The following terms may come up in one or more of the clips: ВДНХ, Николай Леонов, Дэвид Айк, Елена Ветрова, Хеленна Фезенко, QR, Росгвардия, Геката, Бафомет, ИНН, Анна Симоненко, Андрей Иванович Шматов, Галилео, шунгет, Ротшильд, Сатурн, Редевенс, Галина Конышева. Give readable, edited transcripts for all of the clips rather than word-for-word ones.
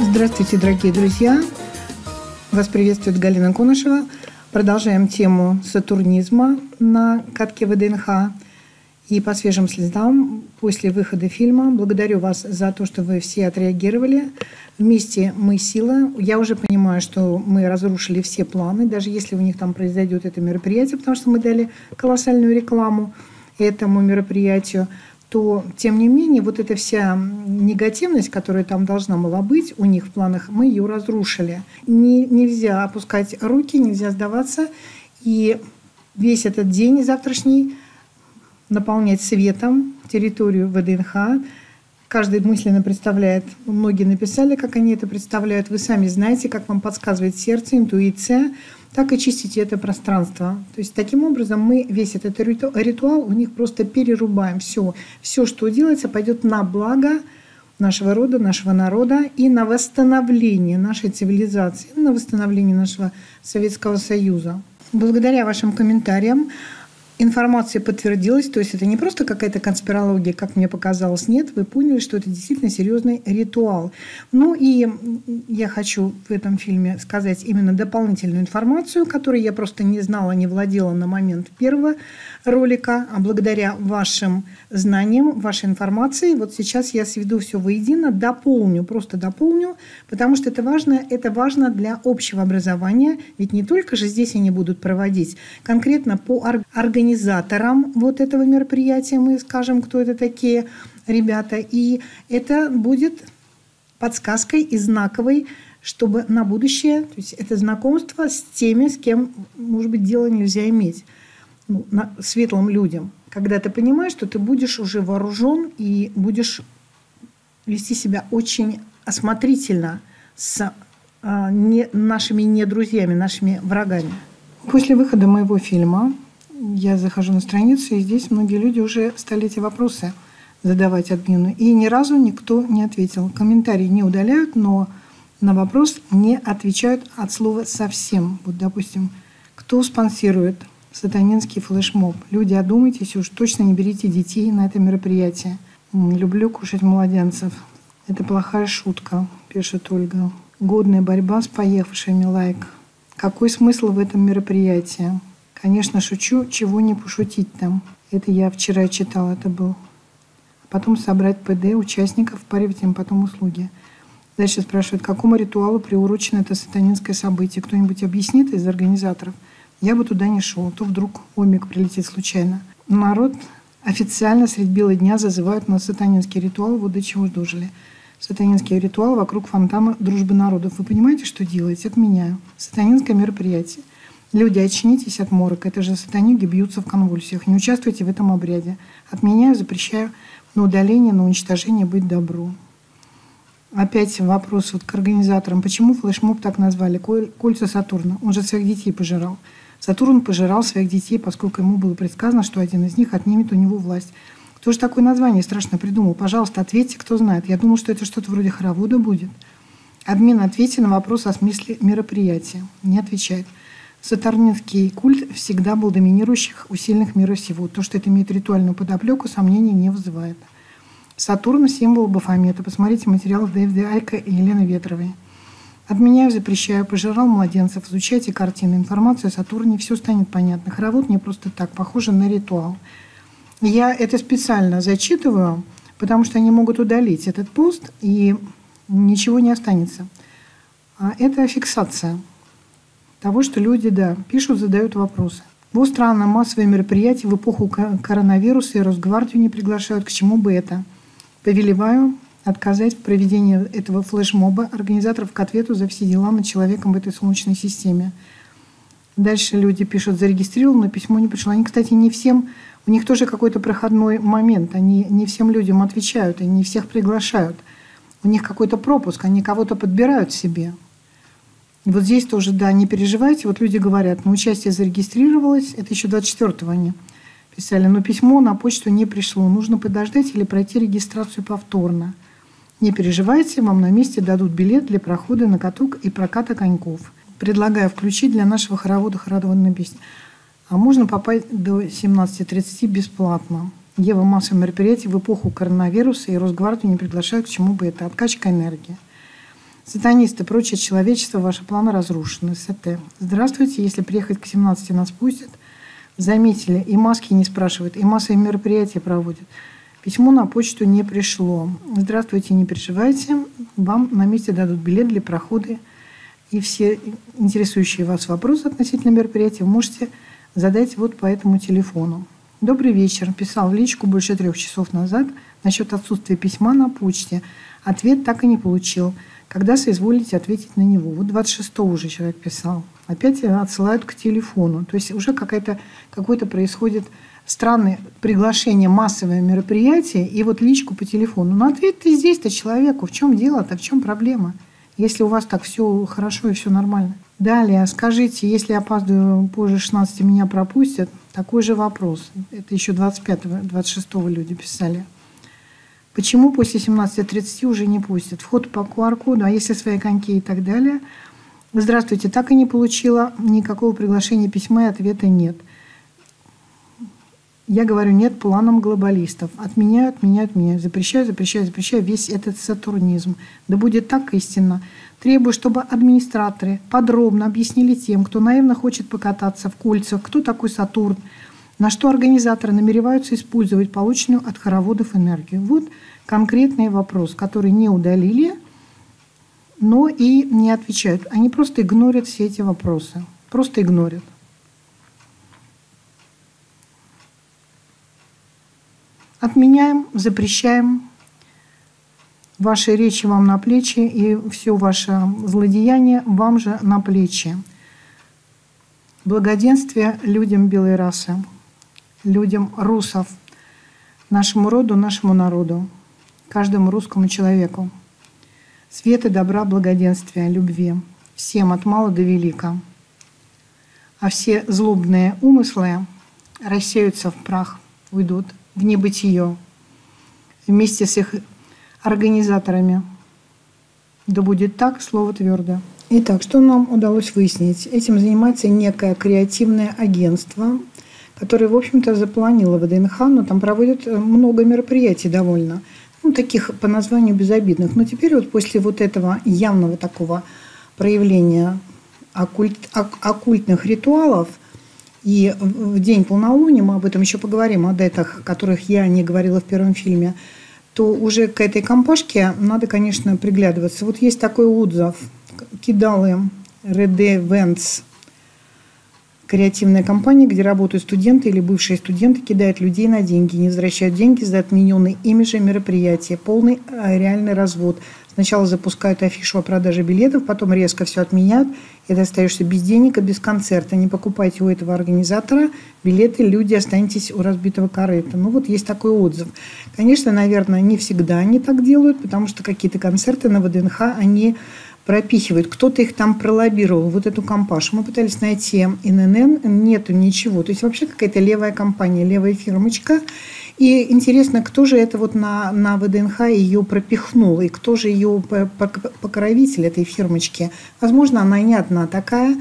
Здравствуйте, дорогие друзья! Вас приветствует Галина Конышева. Продолжаем тему сатурнизма на катке ВДНХ. И по свежим следам после выхода фильма благодарю вас за то, что вы все отреагировали. Вместе мы сила. Я уже понимаю, что мы разрушили все планы, даже если у них там произойдет это мероприятие, потому что мы дали колоссальную рекламу этому мероприятию, то, тем не менее, вот эта вся негативность, которая там должна была быть у них в планах, мы ее разрушили. Нельзя опускать руки, нельзя сдаваться. И весь этот день завтрашний наполнять светом территорию ВДНХ. Каждый мысленно представляет, многие написали, как они это представляют. Вы сами знаете, как вам подсказывает сердце, интуиция, так и чистите это пространство. То есть таким образом мы весь этот ритуал у них просто перерубаем. Все, что делается, пойдет на благо нашего рода, нашего народа и на восстановление нашей цивилизации, на восстановление нашего Советского Союза. Благодаря вашим комментариям информация подтвердилась, то есть это не просто какая-то конспирология, как мне показалось, нет, вы поняли, что это действительно серьезный ритуал. Ну и я хочу в этом фильме сказать именно дополнительную информацию, которую я просто не знала, не владела на момент первого ролика, а благодаря вашим знаниям, вашей информации, вот сейчас я сведу все воедино, дополню, просто дополню, потому что это важно для общего образования, ведь не только же здесь они будут проводить, конкретно по организации, организаторам вот этого мероприятия мы скажем, кто это такие ребята. И это будет подсказкой и знаковой, чтобы на будущее, то есть это знакомство с теми, с кем, может быть, дело нельзя иметь, ну, светлым людям. Когда ты понимаешь, что ты будешь уже вооружен и будешь вести себя очень осмотрительно с нашими недрузьями, нашими врагами. После выхода моего фильма я захожу на страницу, и здесь многие люди уже стали эти вопросы задавать админу. И ни разу никто не ответил. Комментарии не удаляют, но на вопрос не отвечают от слова совсем. Вот, допустим, кто спонсирует сатанинский флешмоб? Люди, одумайтесь, уж точно не берите детей на это мероприятие. Люблю кушать младенцев. Это плохая шутка, пишет Ольга. Годная борьба с поехавшими, лайк. Какой смысл в этом мероприятии? Конечно, шучу, чего не пошутить там. Это я вчера читала, это был. Потом собрать ПД участников, впаривать им потом услуги. Дальше спрашивают, к какому ритуалу приурочено это сатанинское событие? Кто-нибудь объяснит из организаторов? Я бы туда не шел, то вдруг омик прилетит случайно. Народ официально средь бела дня зазывают на сатанинский ритуал, вот до чего дожили. Сатанинский ритуал вокруг фонтана «Дружбы народов». Вы понимаете, что делаете? Отменяю. Сатанинское мероприятие. Люди, очнитесь от морок. Это же сатанюги бьются в конвульсиях. Не участвуйте в этом обряде. Отменяю, запрещаю на удаление, на уничтожение быть добру. Опять вопрос вот к организаторам. Почему флешмоб так назвали? Кольца Сатурна. Он же своих детей пожирал. Сатурн пожирал своих детей, поскольку ему было предсказано, что один из них отнимет у него власть. Кто же такое название страшно придумал? Пожалуйста, ответьте, кто знает. Я думал, что это что-то вроде хоровода будет. Админ, ответьте на вопрос о смысле мероприятия. Не отвечает. Сатурнинский культ всегда был доминирующих у сильных мира сего. То, что это имеет ритуальную подоплеку, сомнений не вызывает. Сатурн – символ Бафомета. Посмотрите материал Дэвида Айка и Елены Ветровой. Отменяю, запрещаю, пожирал младенцев. Изучайте картины, информацию о Сатурне, все станет понятно. Хоровод не просто так, похоже на ритуал. Я это специально зачитываю, потому что они могут удалить этот пост, и ничего не останется. Это фиксация того, что люди, да, пишут, задают вопросы. Во странно, массовые мероприятия в эпоху коронавируса и Росгвардию не приглашают, к чему бы это. Повелеваю отказать в проведении этого флешмоба организаторов к ответу за все дела над человеком в этой Солнечной системе. Дальше люди пишут, зарегистрировал, но письмо не пришло. Они, кстати, не всем, у них тоже какой-то проходной момент, они не всем людям отвечают, они не всех приглашают. У них какой-то пропуск, они кого-то подбирают себе. И вот здесь тоже, да, не переживайте. Вот люди говорят, ну, участие зарегистрировалось, это еще 24-го они писали, но письмо на почту не пришло, нужно подождать или пройти регистрацию повторно. Не переживайте, вам на месте дадут билет для прохода на каток и проката коньков. Предлагаю включить для нашего хоровода хороводную песню. А можно попасть до 17:30 бесплатно. Ева, массовые мероприятия в эпоху коронавируса и Росгвардию не приглашают, к чему бы это. Откачка энергии. Сатанисты, прочее человечество, ваши планы разрушены. СТ. Здравствуйте, если приехать к 17 нас пустят. Заметили, и маски не спрашивают, и массовые мероприятия проводят. Письмо на почту не пришло. Здравствуйте, не переживайте. Вам на месте дадут билет для прохода. И все интересующие вас вопросы относительно мероприятия можете задать вот по этому телефону. Добрый вечер. Писал в личку больше 3 часов назад насчет отсутствия письма на почте. Ответ так и не получил. Когда соизволите ответить на него? Вот 26-го уже человек писал. Опять отсылают к телефону. То есть уже какое-то происходит странное приглашение, массовое мероприятие, и вот личку по телефону. Ну ответь ты здесь-то человеку. В чем дело-то? В чем проблема? Если у вас так все хорошо и все нормально. Далее, скажите, если я опаздываю позже 16, меня пропустят? Такой же вопрос. Это еще 25-го, 26-го люди писали. Почему после 17:30 уже не пустят? Вход по QR-коду, а если свои коньки и так далее? Здравствуйте, так и не получила никакого приглашения, письма и ответа нет. Я говорю, нет планам глобалистов. Отменяют, отменяют, отменяют. Запрещаю, запрещаю, запрещаю весь этот сатурнизм. Да будет так истинно. Требую, чтобы администраторы подробно объяснили тем, кто наивно хочет покататься в кольцах, кто такой Сатурн, на что организаторы намереваются использовать полученную от хороводов энергию. Вот конкретный вопрос, который не удалили, но и не отвечают. Они просто игнорят все эти вопросы. Просто игнорят. Отменяем, запрещаем. Ваши речи вам на плечи, и все ваше злодеяние вам же на плечи. Благоденствие людям белой расы, людям русов, нашему роду, нашему народу, каждому русскому человеку. Света, добра, благоденствия, любви. Всем от мала до велика. А все злобные умыслы рассеются в прах, уйдут в небытие вместе с их организаторами. Да будет так, слово твердо. Итак, что нам удалось выяснить? Этим занимается некое креативное агентство, которое, в общем-то, запланило ВДНХ, но там проводят много мероприятий довольно, ну, таких по названию безобидных. Но теперь вот после вот этого явного такого проявления оккультных ритуалов, и в день полнолуния, мы об этом еще поговорим, о датах, о которых я не говорила в первом фильме, то уже к этой компашке надо, конечно, приглядываться. Вот есть такой отзыв. Кидалы Редевенс. Креативная компания, где работают студенты или бывшие студенты, кидают людей на деньги, не возвращают деньги за отмененные ими же мероприятия. Полный реальный развод. Сначала запускают афишу о продаже билетов, потом резко все отменяют, и ты остаешься без денег и без концерта. Не покупайте у этого организатора билеты, люди, останетесь у разбитого корыта. Ну вот есть такой отзыв. Конечно, наверное, не всегда они так делают, потому что какие-то концерты на ВДНХ они пропихивают. Кто-то их там пролоббировал, вот эту компашу. Мы пытались найти ИНН, нету ничего. То есть вообще какая-то левая компания, левая фирмочка. И интересно, кто же это вот на ВДНХ ее пропихнул, и кто же ее покровитель этой фирмочки. Возможно, она не одна такая,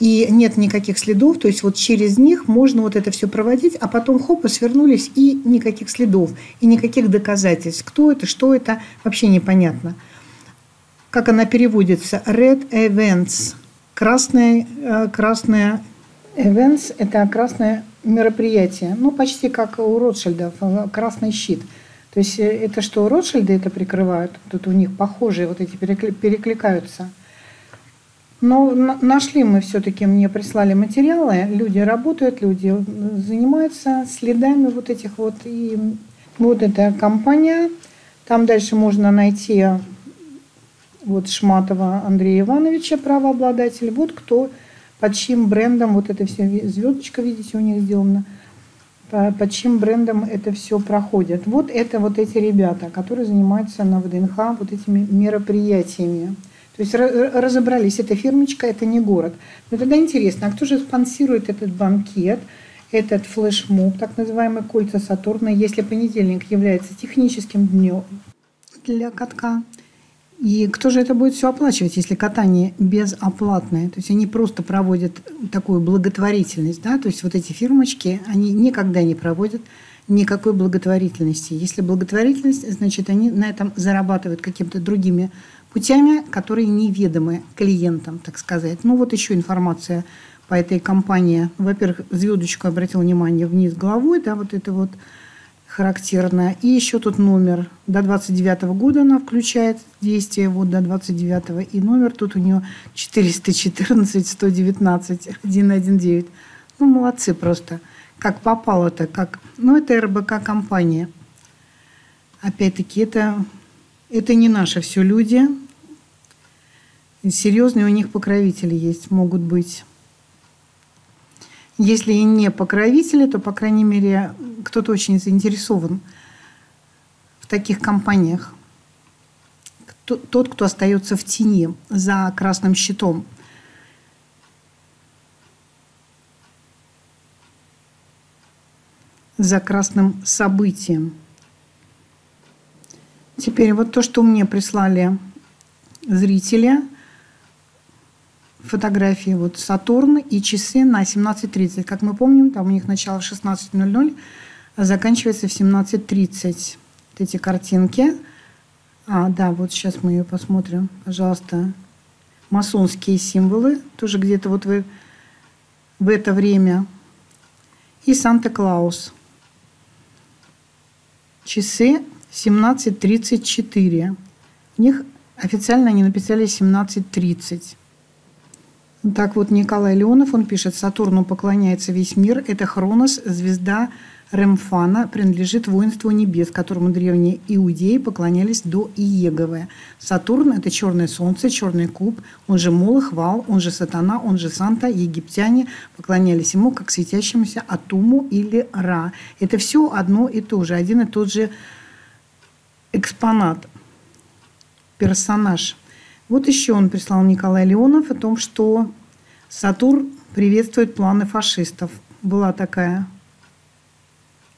и нет никаких следов. То есть вот через них можно вот это все проводить, а потом хоп, и свернулись, и никаких следов, и никаких доказательств. Кто это, что это, вообще непонятно. Как она переводится, Red Events, красное Events – это красное мероприятие, ну почти как у Ротшильдов, красный щит. То есть это что, Ротшильды это прикрывают, тут у них похожие вот эти перекликаются. Но нашли мы все-таки, мне прислали материалы, люди работают, люди занимаются следами вот этих вот. И вот эта компания, там дальше можно найти... Вот Шматова Андрея Ивановича, правообладатель. Вот кто, под чьим брендом, вот это все, звездочка, видите, у них сделана, под чьим брендом это все проходит. Вот это вот эти ребята, которые занимаются на ВДНХ вот этими мероприятиями. То есть разобрались, это фирмочка, это не город. Но тогда интересно, а кто же спонсирует этот банкет, этот флешмоб, так называемый «Кольца Сатурна», если понедельник является техническим днем для катка? И кто же это будет все оплачивать, если катание безоплатное? То есть они просто проводят такую благотворительность, да? То есть вот эти фирмочки, они никогда не проводят никакой благотворительности. Если благотворительность, значит, они на этом зарабатывают какими-то другими путями, которые неведомы клиентам, так сказать. Ну вот еще информация по этой компании. Во-первых, звездочку обратил внимание вниз головой, да, вот это вот характерно. И еще тут номер. До 29 года она включает действие, вот до 29. И номер тут у нее 414-119-119. Ну, молодцы просто. Как попало-то, как... Ну, это РБК-компания. Опять-таки, это не наши все люди. Серьезные у них покровители есть, могут быть. Если и не покровители, то, по крайней мере, кто-то очень заинтересован в таких компаниях. Тот, кто остается в тени за красным щитом. За красным событием. Теперь вот то, что мне прислали зрители. Фотографии вот Сатурн и часы на 17:30. Как мы помним, там у них начало 16:00, а заканчивается в 17:30. Вот эти картинки. А, да, вот сейчас мы ее посмотрим. Пожалуйста. Масонские символы. Тоже где-то вот в это время. И Санта-Клаус. Часы 17:34. У них официально они написали 17:30. Так вот, Николай Леонов, он пишет: «Сатурну поклоняется весь мир. Это Хронос, звезда Ремфана, принадлежит воинству небес, которому древние иудеи поклонялись до Иеговы. Сатурн – это черное солнце, черный куб, он же Молох, Вал, он же Сатана, он же Санта. Египтяне поклонялись ему, как светящемуся Атуму или Ра». Это все одно и то же, один и тот же экспонат, персонаж. Вот еще он прислал, Николай Леонов, о том, что Сатурн приветствует планы фашистов. Была такая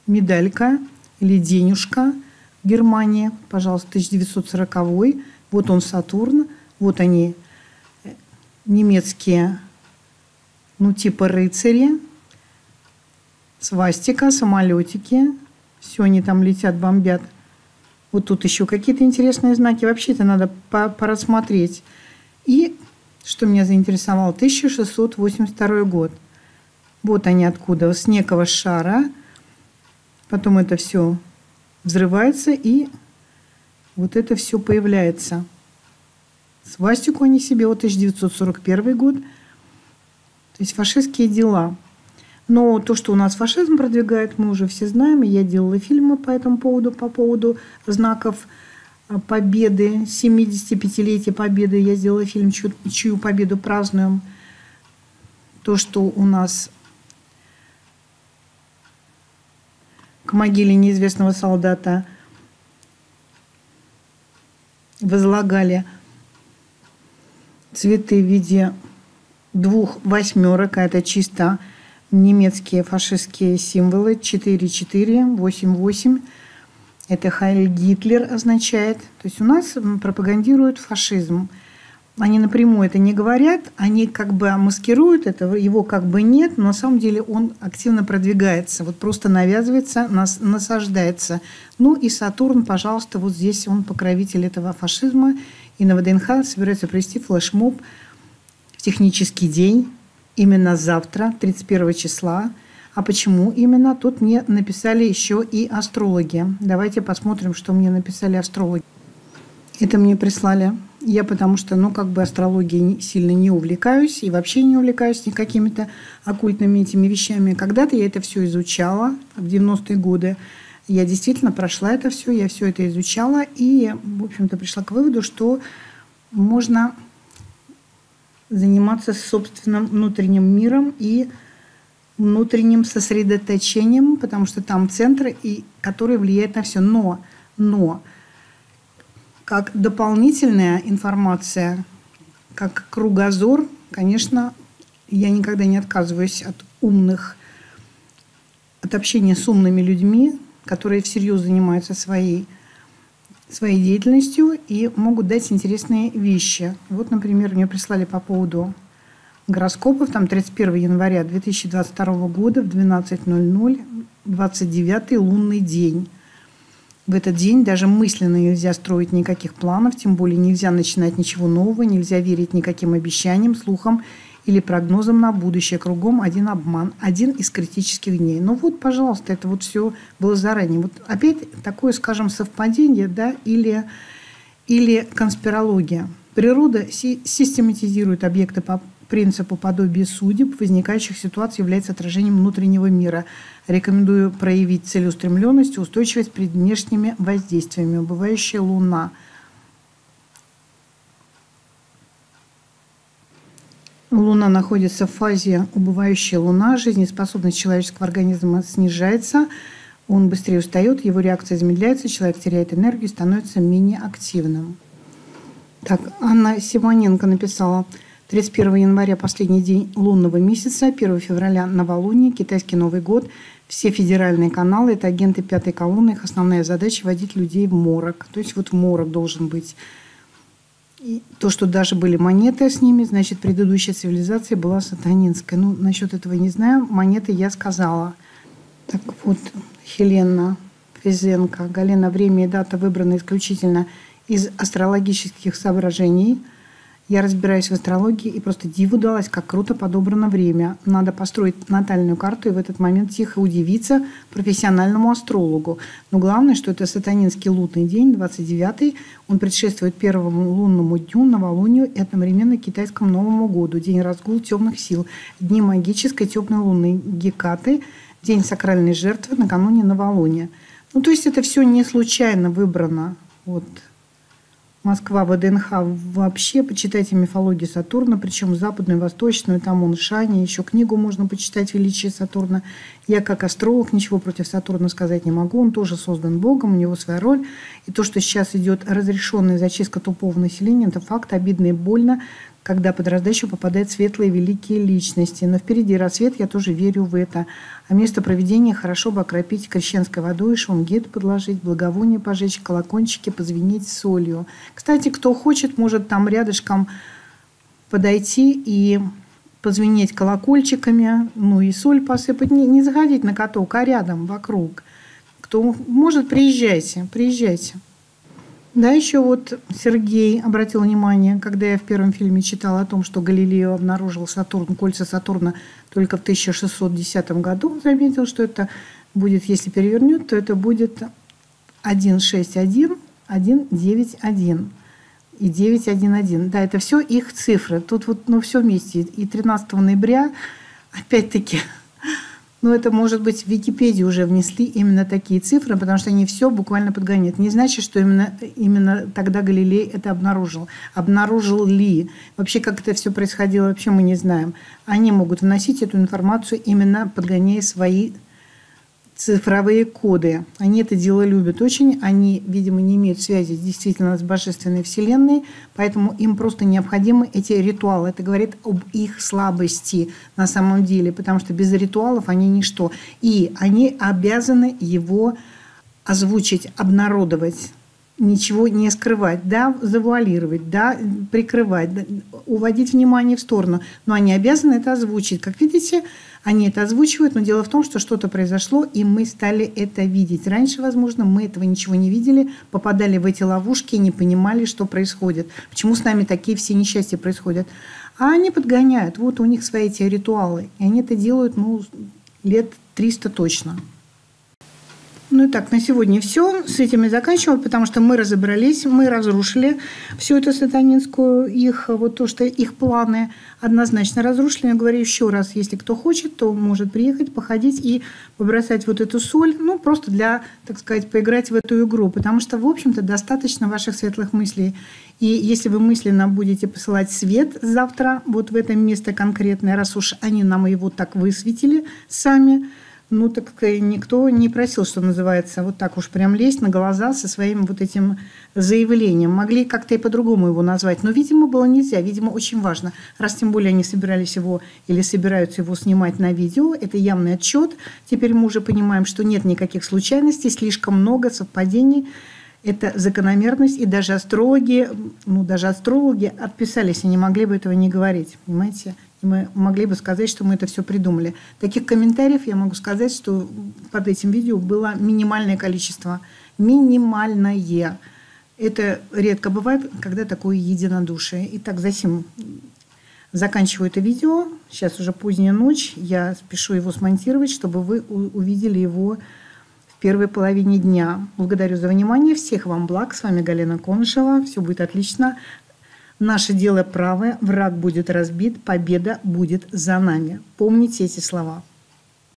медалька или денежка в Германии, пожалуйста, 1940-й. Вот он, Сатурн, вот они, немецкие, ну типа рыцари, свастика, самолетики. Все, они там летят, бомбят. Вот тут еще какие-то интересные знаки. Вообще это надо порассмотреть. И что меня заинтересовало, 1682 год. Вот они откуда, с некого шара. Потом это все взрывается, и вот это все появляется. Свастику они себе, вот 1941 год. То есть фашистские дела. Но то, что у нас фашизм продвигает, мы уже все знаем. Я делала фильмы по этому поводу, по поводу знаков победы, 75-летия победы. Я сделала фильм «Чью победу празднуем». То, что у нас к могиле неизвестного солдата возлагали цветы в виде 2 восьмерок, а это чисто немецкие фашистские символы. 4488. Это Хайль Гитлер означает. То есть у нас пропагандируют фашизм. Они напрямую это не говорят, они как бы маскируют это, его как бы нет, но на самом деле он активно продвигается, вот просто навязывается, насаждается. Ну и Сатурн, пожалуйста, вот здесь он покровитель этого фашизма. И на ВДНХ собирается провести флешмоб в технический день. Именно завтра, 31 числа. А почему именно? Тут мне написали еще и астрологи. Давайте посмотрим, что мне написали астрологи. Это мне прислали. Я потому что, ну, как бы астрологией сильно не увлекаюсь. И вообще не увлекаюсь никакими-то оккультными этими вещами. Когда-то я это все изучала. В 90-е годы я действительно прошла это все. Я все это изучала. И, в общем-то, пришла к выводу, что можно... заниматься собственным внутренним миром и внутренним сосредоточением, потому что там центр, который влияет на все. Но как дополнительная информация, как кругозор, конечно, я никогда не отказываюсь от общения с умными людьми, которые всерьез занимаются своей деятельностью и могут дать интересные вещи. Вот, например, мне прислали по поводу гороскопов. Там 31 января 2022 года в 12:00, 29-й лунный день. В этот день даже мысленно нельзя строить никаких планов, тем более нельзя начинать ничего нового, нельзя верить никаким обещаниям, слухам или прогнозам на будущее. Кругом один обман, один из критических дней. Ну вот, пожалуйста, это вот все было заранее. Вот опять такое, скажем, совпадение, да, или конспирология. Природа систематизирует объекты по принципу подобия судеб, возникающих ситуаций является отражением внутреннего мира. Рекомендую проявить целеустремленность и устойчивость перед внешними воздействиями. Убывающая луна. Луна находится в фазе убывающая луна. Жизнеспособность человеческого организма снижается. Он быстрее устает, его реакция замедляется, человек теряет энергию и становится менее активным. Так, Анна Симоненко написала: 31 января – последний день лунного месяца, 1 февраля – новолуние, китайский Новый год, все федеральные каналы – это агенты пятой колонны, их основная задача – водить людей в морок. То есть вот морок должен быть. И то, что даже были монеты с ними, значит, предыдущая цивилизация была сатанинская. Ну, насчет этого не знаю, монеты я сказала. Так вот, Хеленна Фезенко. Галина, время и дата выбраны исключительно из астрологических соображений. Я разбираюсь в астрологии и просто диву далась, как круто подобрано время. Надо построить натальную карту и в этот момент тихо удивиться профессиональному астрологу. Но главное, что это сатанинский лунный день, 29-й. Он предшествует первому лунному дню, новолунию и одновременно китайскому Новому году. День разгул темных сил, дни магической темной луны Гекаты, день сакральной жертвы накануне новолуния. Ну, то есть это все не случайно выбрано. Вот. Москва, ВДНХ, вообще почитайте мифологию Сатурна, причем западную, восточную, там он Шани, еще книгу можно почитать «Величие Сатурна». Я как астролог ничего против Сатурна сказать не могу, он тоже создан Богом, у него своя роль. И то, что сейчас идет разрешенная зачистка тупого населения, это факт, обидно и больно, когда под раздачу попадают светлые великие личности. Но впереди рассвет, я тоже верю в это. А место проведения хорошо бы окропить крещенской водой, шунгет подложить, благовоние пожечь, колокольчики позвенеть солью. Кстати, кто хочет, может там рядышком подойти и позвенеть колокольчиками, ну и соль посыпать. Не заходить на каток, а рядом, вокруг. Кто может, приезжайте, приезжайте. Да, еще вот Сергей обратил внимание, когда я в первом фильме читала о том, что Галилео обнаружил Сатурн, кольца Сатурна только в 1610 году, он заметил, что это будет, если перевернет, то это будет 161, 191 и 911. Да, это все их цифры. Тут вот, ну, все вместе. И 13 ноября, опять-таки, но это, может быть, в Википедии уже внесли именно такие цифры, потому что они все буквально подгоняют. Не значит, что именно тогда Галилей это обнаружил. Обнаружил ли? Вообще, как это все происходило, вообще мы не знаем. Они могут вносить эту информацию, именно подгоняя свои цифровые коды. Они это дело любят очень. Они, видимо, не имеют связи действительно с Божественной Вселенной, поэтому им просто необходимы эти ритуалы. Это говорит об их слабости на самом деле, потому что без ритуалов они ничто. И они обязаны его озвучить, обнародовать, ничего не скрывать, да, завуалировать, да, прикрывать, да, уводить внимание в сторону. Но они обязаны это озвучить. Как видите, они это озвучивают, но дело в том, что что-то произошло, и мы стали это видеть. Раньше, возможно, мы этого ничего не видели, попадали в эти ловушки и не понимали, что происходит. Почему с нами такие все несчастья происходят? А они подгоняют. Вот у них свои эти ритуалы. И они это делают, ну, лет 300 точно. Ну и так, на сегодня все. С этим я заканчиваю, потому что мы разобрались, мы разрушили всю эту сатанинскую, их, вот то, что их планы однозначно разрушили. Я говорю еще раз, если кто хочет, то может приехать, походить и побросать вот эту соль, ну просто для, так сказать, поиграть в эту игру, потому что, в общем-то, достаточно ваших светлых мыслей. И если вы мысленно будете посылать свет завтра вот в это место конкретное, раз уж они нам его так высветили сами, ну, так никто не просил, что называется, вот так уж прям лезть на глаза со своим вот этим заявлением. Могли как-то и по-другому его назвать, но, видимо, было нельзя, видимо, очень важно. Раз тем более они собирались его или собираются его снимать на видео, это явный отчет. Теперь мы уже понимаем, что нет никаких случайностей, слишком много совпадений. Это закономерность, и даже астрологи, отписались, и не могли бы этого не говорить, понимаете? Мы могли бы сказать, что мы это все придумали. Таких комментариев я могу сказать, что под этим видео было минимальное количество. минимальное. Это редко бывает, когда такое единодушие. Итак, засим заканчиваю это видео. Сейчас уже поздняя ночь. Я спешу его смонтировать, чтобы вы увидели его в первой половине дня. Благодарю за внимание. Всех вам благ. С вами Галина Конышева. Все будет отлично. Наше дело правое. Враг будет разбит. Победа будет за нами. Помните эти слова.